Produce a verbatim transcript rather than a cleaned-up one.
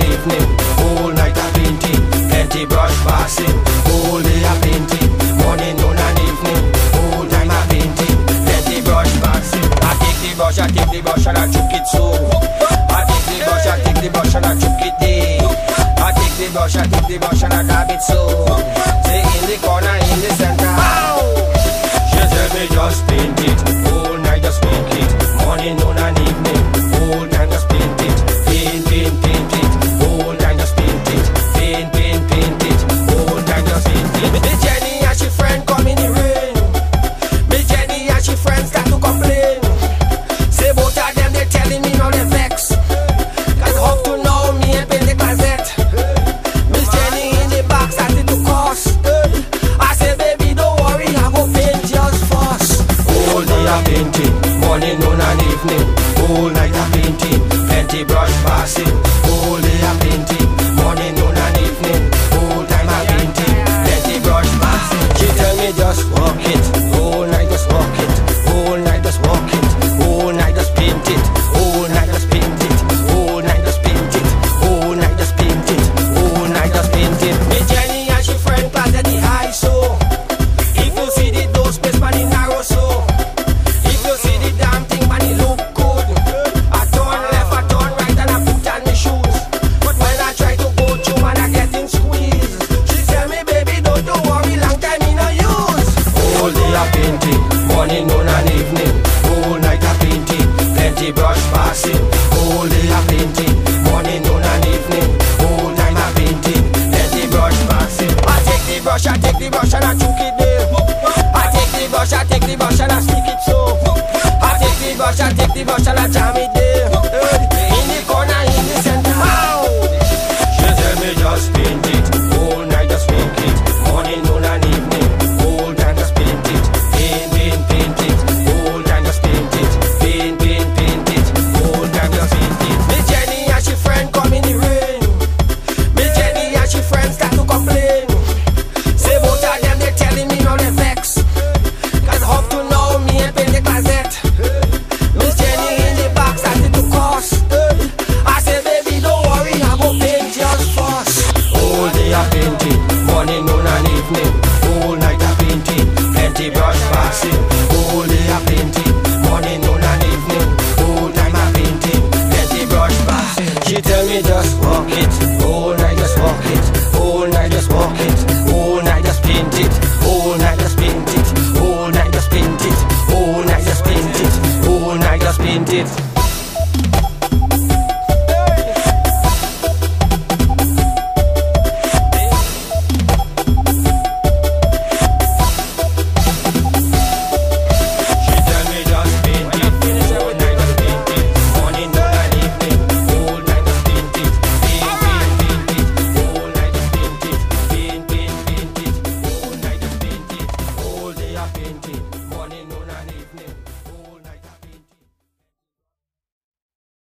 and evening. All night I painting, plenty brush passing. All day I painting, morning, noon and evening. All time I painting, plenty brush passing. I take the brush, I take the brush and I chuck it so. I take the brush, I take the brush and I chuck it there. I take the brush, I take the brush and I grab it so. Say in the corner, in the center. She tell me just paint it, all night just paint it. Morning, noon and evening, all time just paint it. Paint, paint, paint it, all time just paint it. Paint, paint, paint it, all time just paint it. Me Jenny and she friend come in the rain. Me Jenny and she friend start to complain. Say both of them they telling me now they vex. Cause up to now me ain't paint the closet. Miss Jenny in the back started to curse. I say baby don't worry, I go paint yours first. All day I painting, morning, noon and evening. All night I painting, plenty brush passing. All day I painting, morning, noon and evening. All time I painting, plenty brush passing. She tell me just walk it, all night just walk it. All night just walk it, all night just paint it. All night just paint it, all night just paint it. All night just paint it, all night just paint it. Me Jenny and she friend planted the high so. If you see the door space by the narrow so. If you see the damn thing man it look good. I turn left, I turn right and I put on my shoes. But when I try to go through man I getting squeezed. She tell me baby don't you worry, long time me no use. All day I painting, morning, noon and evening. All night I painting, plenty brush passing. All day I painting, morning, noon and evening. All time I painting, plenty brush passing. I take the brush, I take the brush and I chuck it there. I take the brush, I take the brush and I stick it so. I take the brush, I take the brush and I jam it there. In the corner, in the center. She tell me just paint it, all night just paint it. Morning, noon and evening, all time just paint it. Paint, paint, paint it, all time just paint it. Paint, paint, paint it, all time just paint it. Me Jenny and she friend come in the rain. Me Jenny and she friend start to complain. Say both of them they telling me now they vex. Cause up to now me ain't paint the closet. Miss Jenny in the back started to curse. I say baby don't worry, I go paint yours first. All day I painting, morning, noon and evening. All night I painting, plenty brush passing. All day I painting, morning, noon and evening. All time I painting, plenty brush passing. She tell me just walk it, all night just walk it. All night just walk it, all night just paint it. All night just paint it, all night just paint it. All night just paint it, all night just paint it.